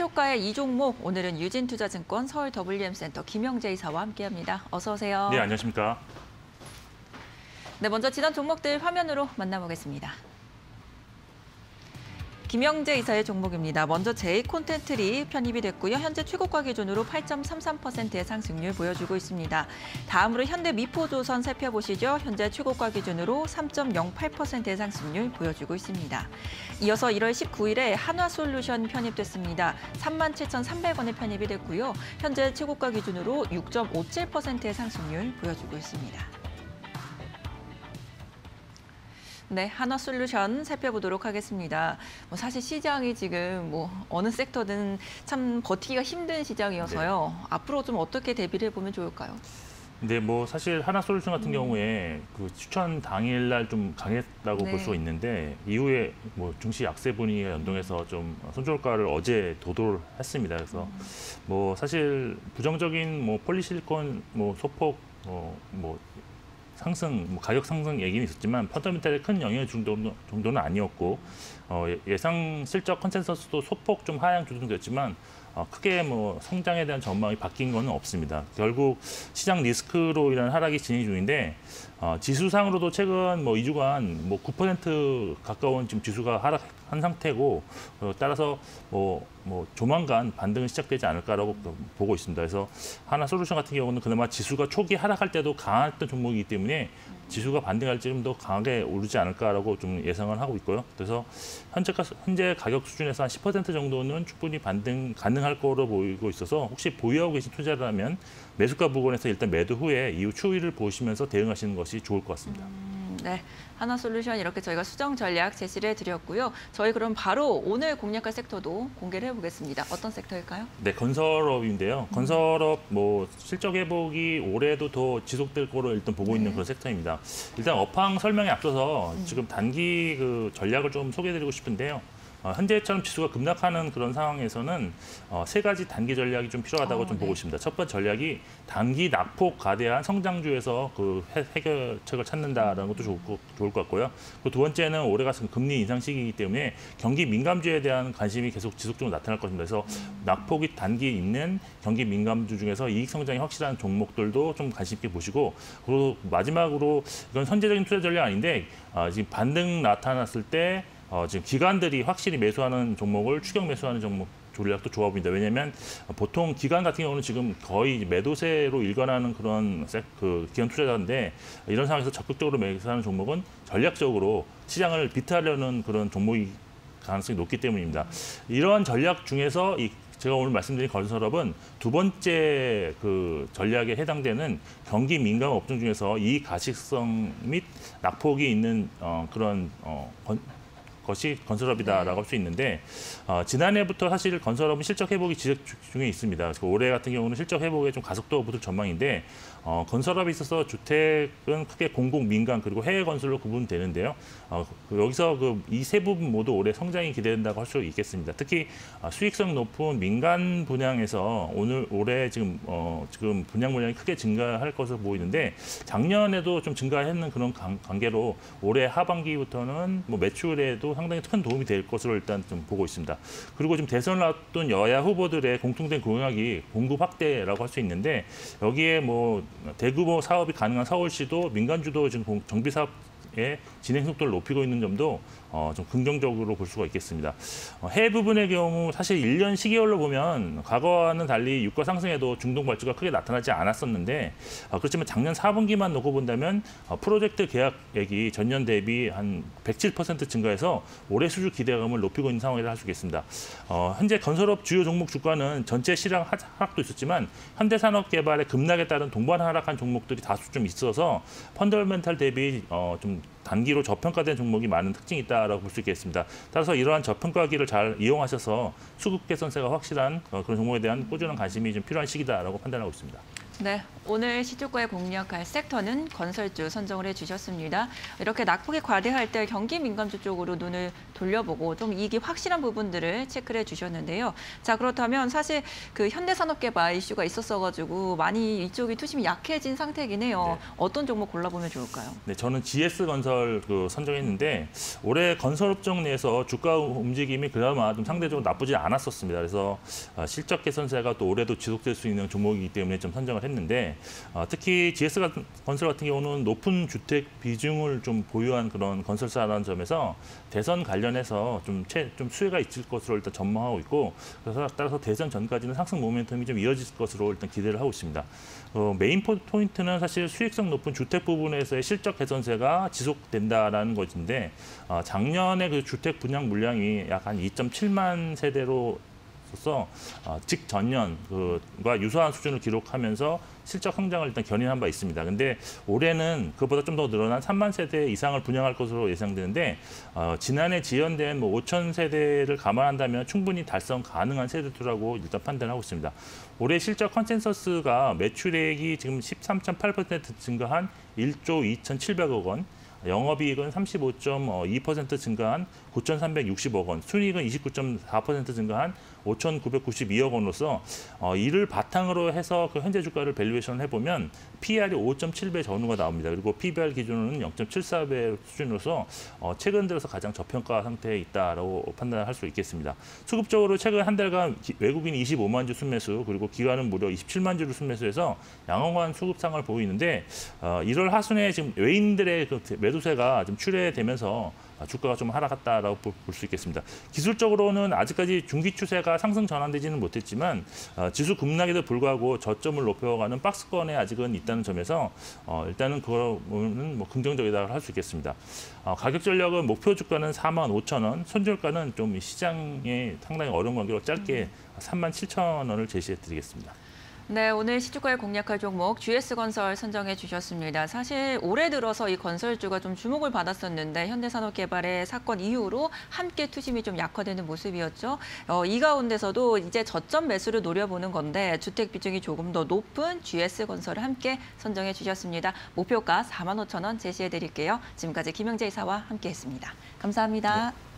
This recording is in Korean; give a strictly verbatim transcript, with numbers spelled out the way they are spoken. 최저가의 이 종목, 오늘은 유진투자증권 서울 더블유엠센터 김영재 이사와 함께합니다. 어서 오세요. 네, 안녕하십니까. 네, 먼저 지난 종목들 화면으로 만나보겠습니다. 김영재 이사의 종목입니다. 먼저 제이 콘텐트리 편입이 됐고요. 현재 최고가 기준으로 팔 점 삼삼 퍼센트의 상승률 보여주고 있습니다. 다음으로 현대 미포 조선 살펴보시죠. 현재 최고가 기준으로 삼 점 영팔 퍼센트의 상승률 보여주고 있습니다. 이어서 일월 십구일에 한화솔루션 편입됐습니다. 삼만 칠천삼백 원에 편입이 됐고요. 현재 최고가 기준으로 육 점 오칠 퍼센트의 상승률 보여주고 있습니다. 네, 한화솔루션 살펴보도록 하겠습니다. 뭐 사실 시장이 지금 뭐 어느 섹터든 참 버티기가 힘든 시장이어서요. 네. 앞으로 좀 어떻게 대비를 해보면 좋을까요? 네, 뭐 사실 하나솔루션 같은 음. 경우에 그 추천 당일날 좀 강했다고 네. 볼 수 있는데 이후에 뭐 증시 약세 분위기가 연동해서 좀 손절가를 어제 도도를 했습니다. 그래서 음. 뭐 사실 부정적인 뭐 폴리실리콘 뭐 소폭 어, 뭐 상승, 뭐 가격 상승 얘기는 있었지만 펀더멘탈에 큰 영향 정도는, 정도는 아니었고 어, 예상 실적 컨센서스도 소폭 좀 하향 조정됐지만 어, 크게 뭐 성장에 대한 전망이 바뀐 건 없습니다. 결국 시장 리스크로 인한 하락이 진행 중인데 어, 지수상으로도 최근 뭐 이 주간 뭐 구 퍼센트 가까운 지금 지수가 하락한 상태고 어, 따라서 뭐, 뭐 조만간 반등이 시작되지 않을까라고 보고 있습니다. 그래서 하나솔루션 같은 경우는 그나마 지수가 초기 하락할 때도 강했던 종목이기 때문에 지수가 반등할지 좀 더 강하게 오르지 않을까라고 좀 예상을 하고 있고요. 그래서 현재, 현재 가격 수준에서 한 십 퍼센트 정도는 충분히 반등 가능할 거로 보이고 있어서 혹시 보유하고 계신 투자라면 매수가 부근에서 일단 매도 후에 이후 추이를 보시면서 대응하시는 것이 좋을 것 같습니다. 음, 네, 하나솔루션 이렇게 저희가 수정 전략 제시를 해드렸고요. 저희 그럼 바로 오늘 공략할 섹터도 공개를 해보겠습니다. 어떤 섹터일까요? 네, 건설업인데요. 음. 건설업 뭐 실적 회복이 올해도 더 지속될 거로 일단 보고 있는 네. 그런 섹터입니다. 일단 업황 설명에 앞서서 음. 지금 단기 그 전략을 좀 소개해드리고 싶은데요. 어, 현재처럼 지수가 급락하는 그런 상황에서는 어, 세 가지 단기 전략이 좀 필요하다고 어, 좀 네. 보고 있습니다. 첫 번째 전략이 단기 낙폭 가대한 성장주에서 그 해, 해결책을 찾는다라는 것도 좋을 것, 좋을 것 같고요. 그 두 번째는 올해가 금리 인상 시기이기 때문에 경기 민감주에 대한 관심이 계속 지속적으로 나타날 것입니다. 그래서 음. 낙폭이 단기 있는 경기 민감주 중에서 이익 성장이 확실한 종목들도 좀 관심 있게 보시고, 그리고 마지막으로 이건 선제적인 투자 전략 아닌데 어, 지금 반등 나타났을 때 어, 지금 기관들이 확실히 매수하는 종목을 추격 매수하는 종목 전략도 좋아 보입니다. 왜냐하면 보통 기관 같은 경우는 지금 거의 매도세로 일관하는 그런 그 기관 투자자인데 이런 상황에서 적극적으로 매수하는 종목은 전략적으로 시장을 비트하려는 그런 종목이 가능성이 높기 때문입니다. 이러한 전략 중에서 이 제가 오늘 말씀드린 건설업은 두 번째 그 전략에 해당되는 경기 민감 업종 중에서 이익 가시성 및 낙폭이 있는 어, 그런 어, 건, 것이 건설업이다라고 할 수 있는데 어, 지난해부터 사실 건설업은 실적 회복이 지속 중에 있습니다. 그래서 올해 같은 경우는 실적 회복에 좀 가속도가 붙을 전망인데 어, 건설업에 있어서 주택은 크게 공공, 민간 그리고 해외 건설로 구분되는데요. 어, 여기서 그 이 세 부분 모두 올해 성장이 기대된다고 할 수 있겠습니다. 특히 어, 수익성 높은 민간 분양에서 오늘 올해 지금 어, 지금 분양 물량이 크게 증가할 것으로 보이는데 작년에도 좀 증가했는 그런 관, 관계로 올해 하반기부터는 뭐 매출에도 상당히 큰 도움이 될 것으로 일단 좀 보고 있습니다. 그리고 지금 대선 나왔던 여야 후보들의 공통된 공약이 공급 확대라고 할 수 있는데 여기에 뭐 대규모 사업이 가능한 서울시도 민간주도 지금 정비 사업의 진행 속도를 높이고 있는 점도 어, 좀 긍정적으로 볼 수가 있겠습니다. 어, 해외 부분의 경우 사실 일 년 십 개월로 보면 과거와는 달리 유가 상승에도 중동 발주가 크게 나타나지 않았었는데 어, 그렇지만 작년 사 분기만 놓고 본다면 어, 프로젝트 계약액이 전년 대비 한 백칠 퍼센트 증가해서 올해 수주 기대감을 높이고 있는 상황이라 할 수 있겠습니다. 어, 현재 건설업 주요 종목 주가는 전체 시장 하락도 있었지만 현대산업개발의 급락에 따른 동반 하락한 종목들이 다수 좀 있어서 펀더멘탈 대비 어, 좀 단기로 저평가된 종목이 많은 특징이 있다라고 볼 수 있겠습니다. 따라서 이러한 저평가기를 잘 이용하셔서 수급 개선세가 확실한 그런 종목에 대한 꾸준한 관심이 좀 필요한 시기다라고 판단하고 있습니다. 네, 오늘 시초가에 공략할 섹터는 건설주 선정을 해주셨습니다. 이렇게 낙폭이 과대할 때 경기 민감주 쪽으로 눈을 돌려보고 좀 이익이 확실한 부분들을 체크를 해주셨는데요. 자, 그렇다면 사실 그 현대산업개발 이슈가 있었어가지고 많이 이쪽이 투심이 약해진 상태이긴 해요. 네. 어떤 종목 골라보면 좋을까요? 네, 저는 지에스건설 그 선정했는데 올해 건설업종 내에서 주가 움직임이 그나마 좀 상대적으로 나쁘지 않았었습니다. 그래서 실적 개선세가 또 올해도 지속될 수 있는 종목이기 때문에 좀 선정을 했는데 어, 특히 지에스건설 같은 경우는 높은 주택 비중을 좀 보유한 그런 건설사라는 점에서 대선 관련해서 좀, 채, 좀 수혜가 있을 것으로 일단 전망하고 있고, 그래서 따라서 대선 전까지는 상승 모멘텀이 좀 이어질 것으로 일단 기대를 하고 있습니다. 어, 메인 포인트는 사실 수익성 높은 주택 부분에서의 실적 개선세가 지속된다라는 것인데 어, 작년에 그 주택 분양 물량이 약 한 이 점 칠만 세대로 그래서 직전년과 유사한 수준을 기록하면서 실적 성장을 일단 견인한 바 있습니다. 근데 올해는 그보다 좀 더 늘어난 삼만 세대 이상을 분양할 것으로 예상되는데 어, 지난해 지연된 뭐 오천 세대를 감안한다면 충분히 달성 가능한 세대수라고 일단 판단하고 있습니다. 올해 실적 컨센서스가 매출액이 지금 십삼 점 팔 퍼센트 증가한 일 조 이천칠백억 원, 영업이익은 삼십오 점 이 퍼센트 증가한 구천삼백육십억 원, 순이익은 이십구 점 사 퍼센트 증가한 오천구백구십이억 원으로서 어, 이를 바탕으로 해서 그 현재 주가를 밸류에이션을 해보면 피이알이 오 점 칠 배 전후가 나옵니다. 그리고 피비알 기준으로는 영 점 칠사 배 수준으로서 어, 최근 들어서 가장 저평가 상태에 있다라고 판단할 수 있겠습니다. 수급적으로 최근 한 달간 기, 외국인 이십오만 주 순매수, 그리고 기관은 무려 이십칠만 주를 순매수해서 양호한 수급상을 보이는데 어, 일월 하순에 지금 외인들의 그 매도세가 좀 출회되면서 주가가 좀 하락했다라고 볼 수 있겠습니다. 기술적으로는 아직까지 중기 추세가 상승 전환되지는 못했지만 지수 급락에도 불구하고 저점을 높여가는 박스권에 아직은 있다는 점에서 일단은 그거는 뭐 긍정적이라고 할 수 있겠습니다. 가격 전략은 목표 주가는 사만 오천 원, 손절가는 좀 시장에 상당히 어려운 관계로 짧게 삼만 칠천 원을 제시해드리겠습니다. 네, 오늘 시초가에 공략할 종목 지에스건설 선정해 주셨습니다. 사실 올해 들어서 이 건설주가 좀 주목을 받았었는데 현대산업개발의 사건 이후로 함께 투심이 좀 약화되는 모습이었죠. 어, 이 가운데서도 이제 저점 매수를 노려보는 건데 주택 비중이 조금 더 높은 지에스건설을 함께 선정해 주셨습니다. 목표가 사만 오천 원 제시해 드릴게요. 지금까지 김영재 이사와 함께했습니다. 감사합니다. 네.